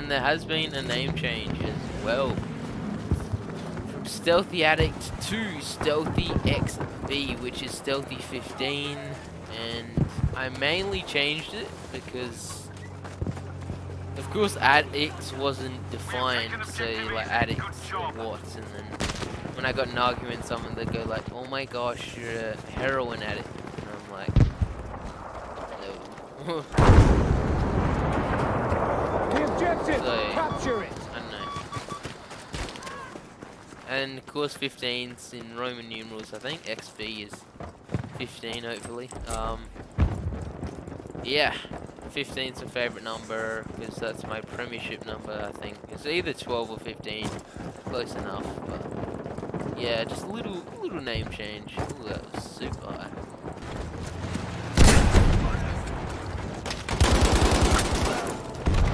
And there has been a name change as well. From Stealthy Addict to Stealthy XV, which is Stealthy 15. And I mainly changed it because, of course, Addicts wasn't defined. So you're like, Addicts or what? And then when I got an argument, someone would go like, oh my gosh, you're a heroin addict. And I'm like, no. Capture it. I don't know. And of course 15's in Roman numerals, I think. XV is 15 hopefully. Yeah. 15's my favourite number because that's my premiership number, I think. It's either 12 or 15. Close enough, but yeah, just a little name change. Ooh, that was super high.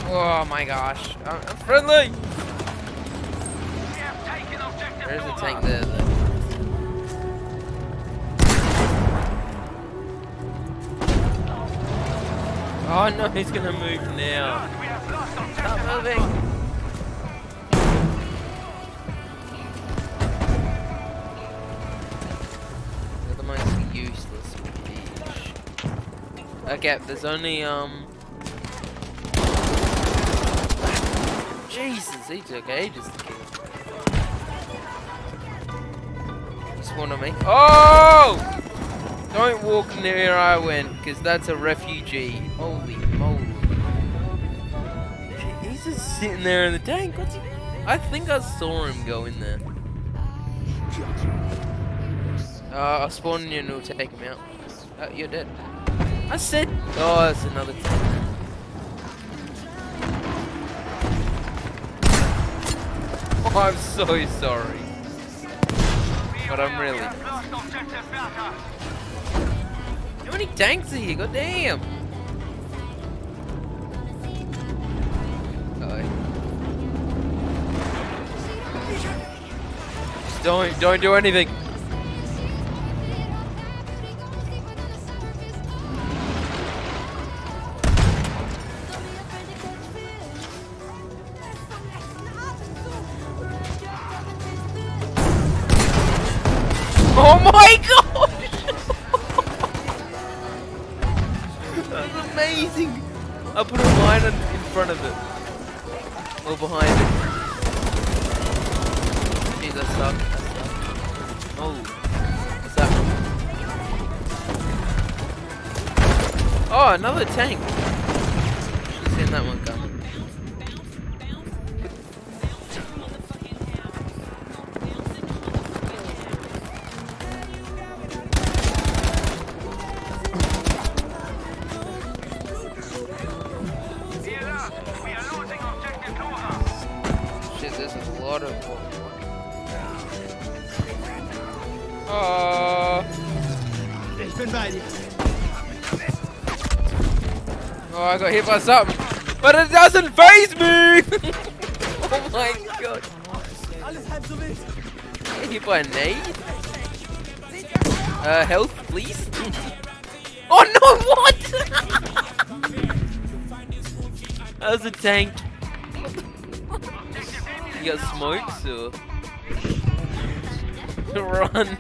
Oh my gosh, I'm friendly! There's a tank there though. Oh no, he's gonna move now. Stop moving! They're the most useless bitch. Okay, there's only Jesus, he took ages to kill. Spawn on me. Oh! Don't walk near I went, because that's a refugee. Holy moly. He's just sitting there in the tank. What's he doing? I think I saw him go in there. I'll spawn in you and we'll take him out. Oh, you're dead. I said. Oh, that's another tank. I'm so sorry, but I'm really. How many tanks are here? God damn! Just don't do anything. Oh my gosh! That was amazing! I put a line in front of it. Or behind it. Jeez, that sucked. Oh. What's that one? Oh, another tank! Should've seen that one coming. Oh, I got hit by something, but it doesn't faze me! Oh my god. I got hit by a nade? Health, please? Oh no, what? That was a tank. You got smokes or? Run.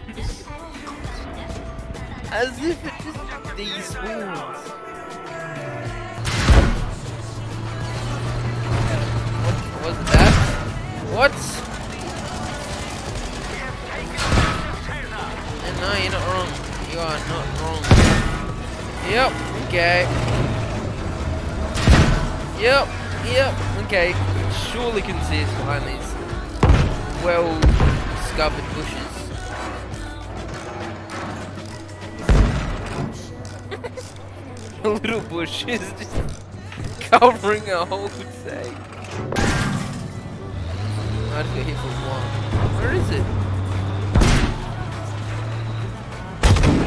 As if it just these wounds. What was that? What? No, you're not wrong. You are not wrong. Yep, okay. Yep, okay. Surely can see us behind these well-discovered bushes. Little bushes just covering a whole day. I just got hit for one. Where is it?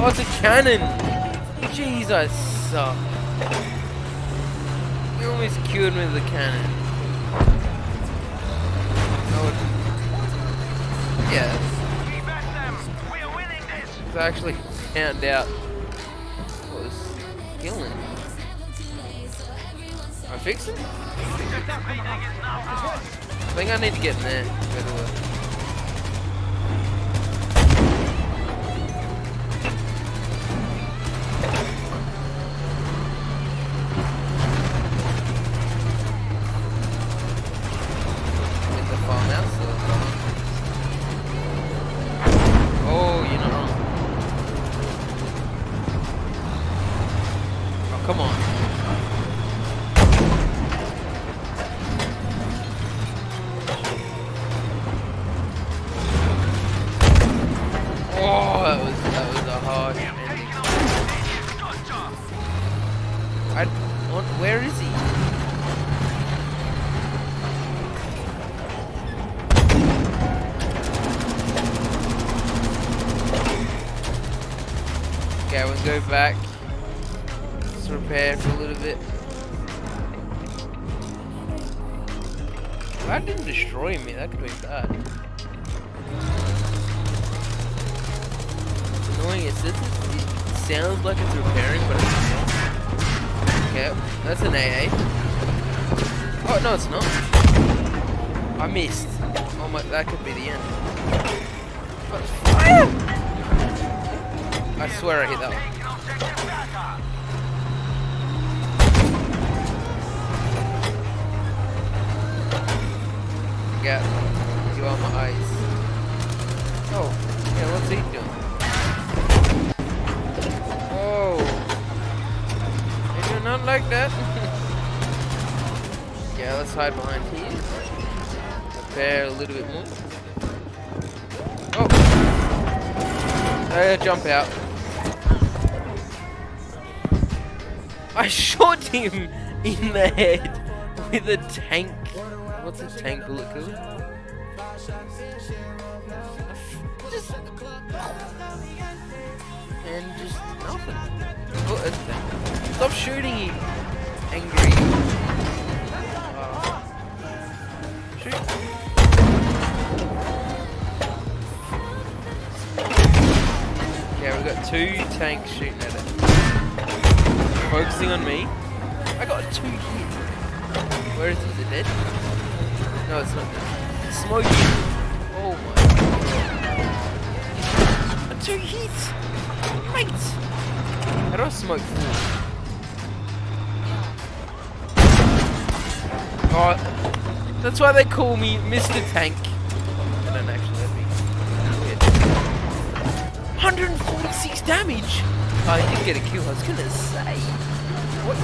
Oh, it's a cannon! Jeez, I suck. You almost cured me with a cannon. Yes. We are winning this. It's actually found out. Killing. I can fix it? I think I need to get in there. Where is he? Okay, we'll go back. Let's repair for a little bit. If I didn't destroy me, that could be bad. It's annoying. It sounds like it's repairing, but it's not. Okay, that's an AA. Oh no, it's not. I missed. Oh my, that could be the end. But fire! I swear I hit that one. Get you on my eyes. Oh, yeah, what's he doing? Not like that. Yeah, let's hide behind here. Prepare a little bit more. Oh! Jump out. I shot him in the head with a tank. What's a tank bullet called? And just nothing. Oh, it's that. Stop shooting, you angry. Shoot. Yeah, we've got two tanks shooting at it. Focusing on me. I got two hits. Where is it? Is it dead? No, it's not dead. Smoking. Oh my god. Two hits! Mate! How do I smoke for? Oh, that's why they call me Mr. Tank. I don't actually, that'd be weird. 146 damage! Oh, I did get a kill, I was gonna say. What?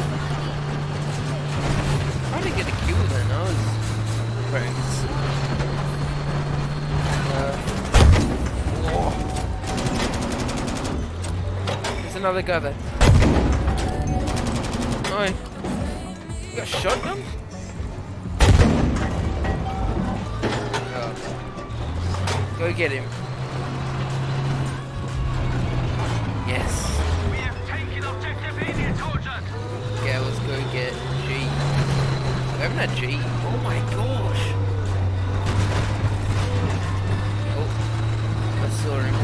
I didn't get a kill then, I was very oh. There's another guy there. Oh, you got shotgun? Go get him. Yes. We have taken objective Indian torture. Yeah, let's go get G. We haven't had G. Oh my gosh. Oh, I saw him.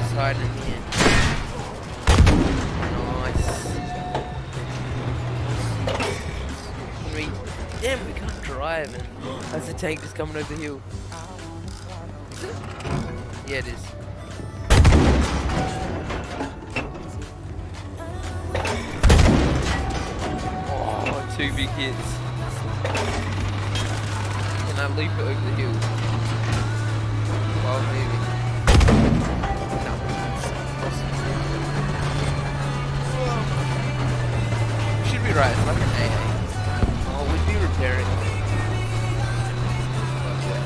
He's hiding here. Nice. Can we... Damn, we can't drive. And that's the tank that's coming over the hill. Yeah, it is. Oh, two big hits. Can I leap it over the hill? Well, maybe. No, it's possible. Should be right, it's like an AA. Oh, we'd be repairing. Okay.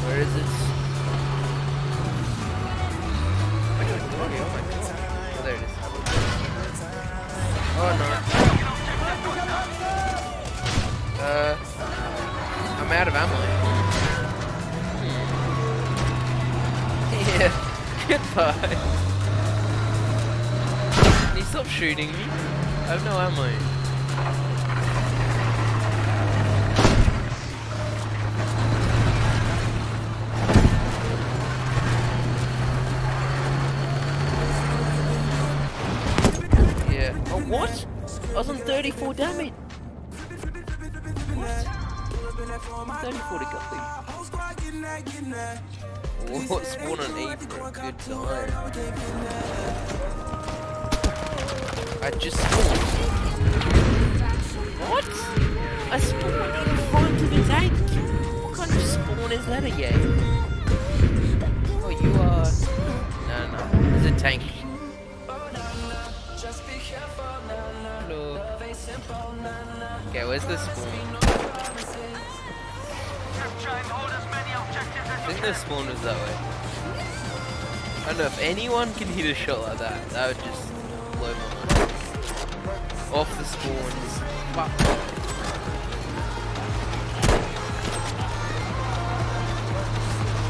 Where is it? I'm out of ammo. Yeah, goodbye. Can you stop shooting me? I have no ammo. Yeah. Oh, what? I 34 damage. What? 34 to go. What spawn on E for a good time? I just spawned. What? I spawned in front of his egg. What kind of spawn is that again? No, there's a tank. Hello. Okay, where's the spawn? I think the spawn was that way. I don't know, if anyone can hit a shot like that, that would just blow my mind. Off the spawns. Fuck.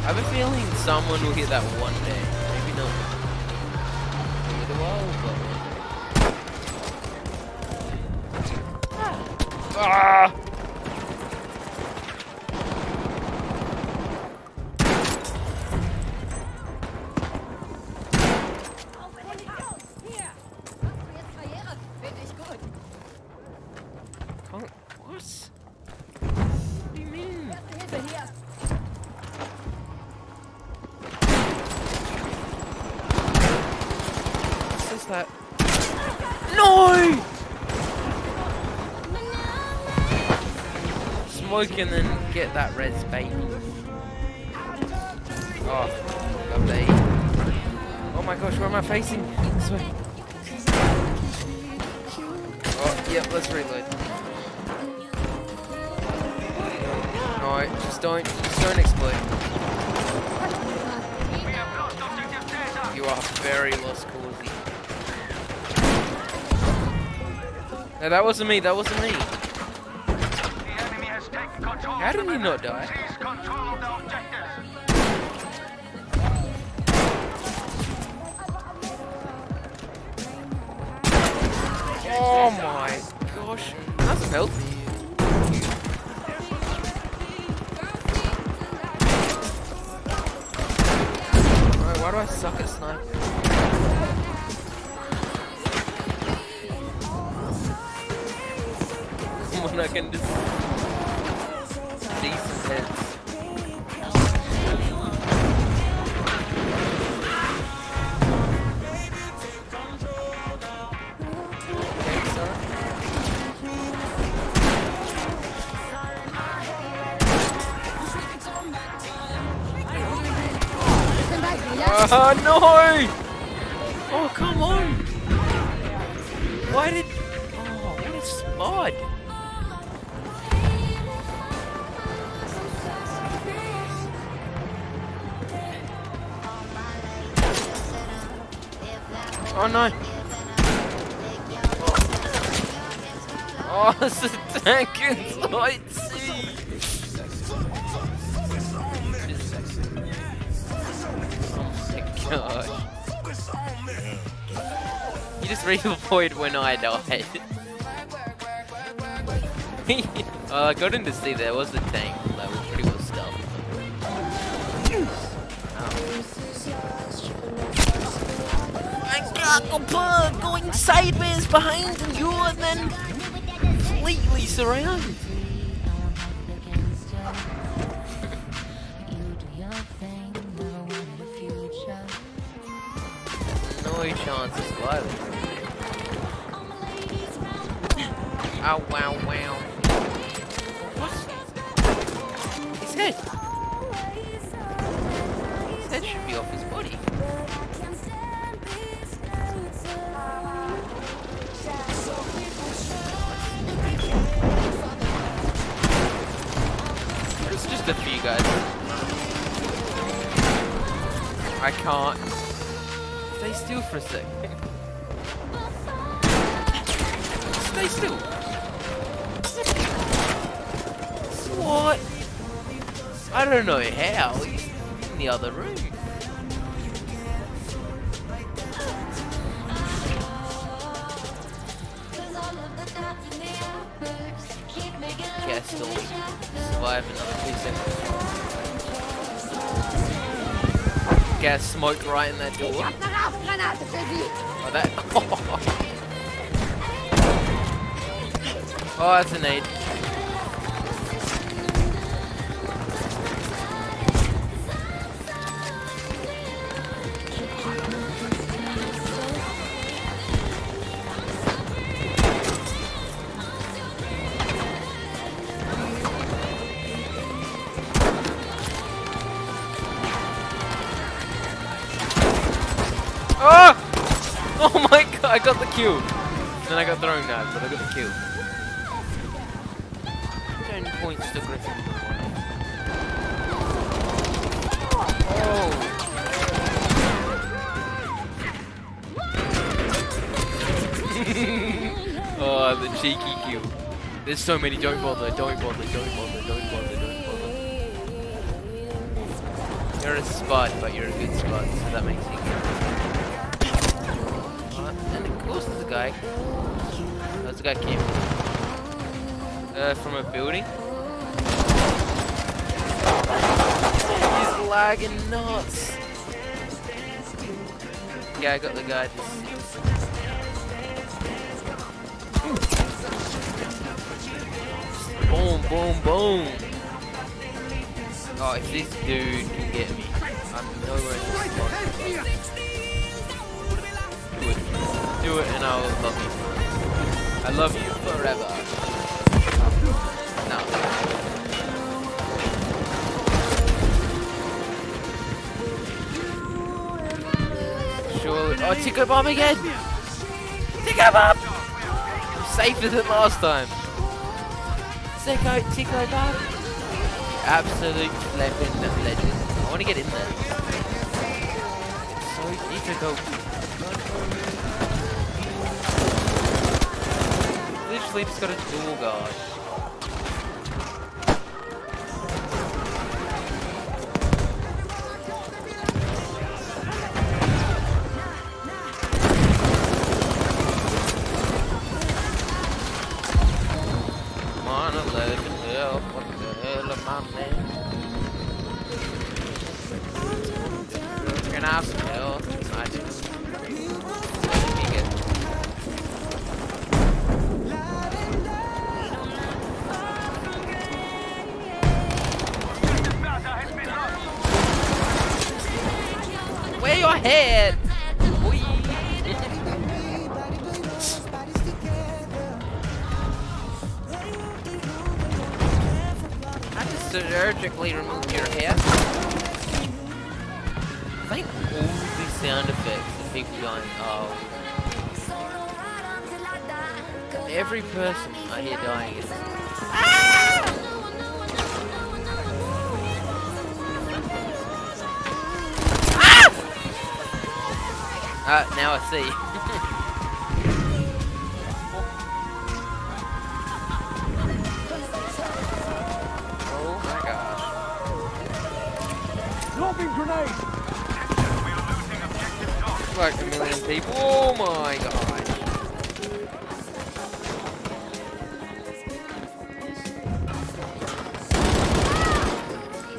I have a feeling someone will hit that one day. Maybe not. Maybe the wall, but... Ah! Can't... What? What do you mean? That. No! Smoke and then get that res, baby. Oh, lovely. Oh my gosh, where am I facing? This way. Oh, yep, let's reload. No, just don't explode. You are very lost causey. No, that wasn't me, that wasn't me. How did he not die? Oh my gosh, that's healthy. Alright, why do I suck at sniping? I can just decent heads. Oh no! Oh come on! Why did? Oh, what is smart? Oh no! Oh, it's a tank inside C! Oh my gosh. You just redeployed when I died. Well, I got into C, there was a tank that was pretty well stuffed. Going sideways behind you and then completely surrounded. No chance of surviving. Oh wow wow. What? His head. His head should be off his body. A few guys. I can't. Stay still for a sec. Stay still. What? I don't know how. He's in the other room. Okay, I still survive another 2 seconds. Gas smoke right in that door. Oh, that. Oh, that's a nade. Oh my god, I got the Q. Then I got throwing knives, but I got the Q. 10 points to Griffin. Oh. Oh, the cheeky Q. There's so many. Don't bother, don't bother, don't bother, don't bother, don't bother. You're a spot, but you're a good spot, so that makes you good. There's a guy came from a building. He's lagging nuts. Yeah, I got the guy. Boom, boom, boom. Oh, if this dude can get me, I'm nowhere in this spot. Do it and I will love you. I love you forever. No. Surely. Oh, Tico Bomb again! Tico Bomb! I'm safer than last time. Tico Bomb. Absolute legend of legends. I want to get in there. So you need to go. Literally just got a dual guard. Come on, I let him help. What the hell am I, man? You're gonna have some health. I just... head. I just surgically removed your head. I think all the sound effects of people going, oh. Every person I hear dying is, ah! Now I see. Oh my gosh. Dropping grenade! We are losing objective dog. Like a million people. Oh my gosh.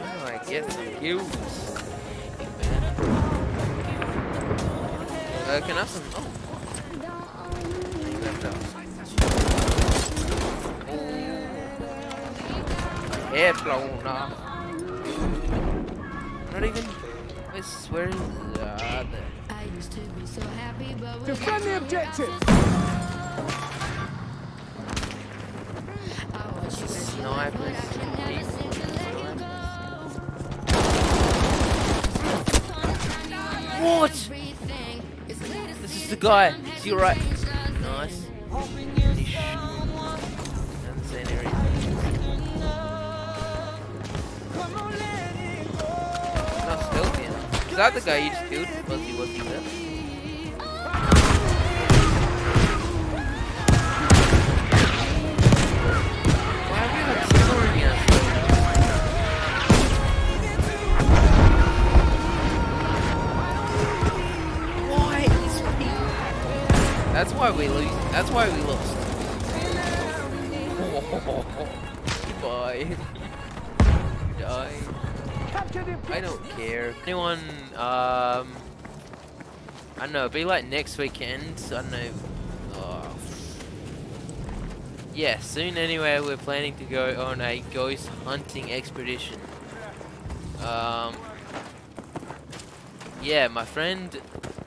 How do I get some kills? Can I have some? Oh. Oh. Hair blown off. Not even. I swear. I used to be so happy, but we defend the objective. Snipers. What? This is the guy. To your right. Nice. Ish. Haven't seen anything. Not stealthy enough. Is that the guy you just killed? Was he wasn't there? Why are we not killing us? Why? That's why we lose. That's why we lost. Oh, bye. Die. I don't care. Anyone? I don't know. Be like next weekend. I don't know. Oh. yeah, soon anyway, we're planning to go on a ghost hunting expedition. Yeah, my friend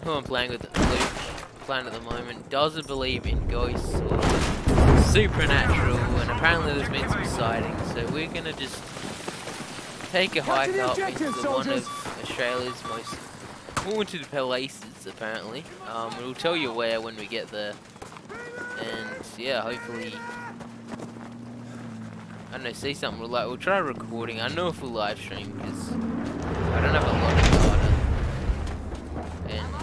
who I'm playing with, Luke, playing at the moment, doesn't believe in ghosts or supernatural, and apparently there's been some sightings, so we're gonna just take a hike up into one of Australia's most haunted places, apparently. We'll tell you where when we get there, and yeah, hopefully, I don't know, see something. We'll, like, we'll try recording. I know if we'll live stream because I don't have a lot of data, and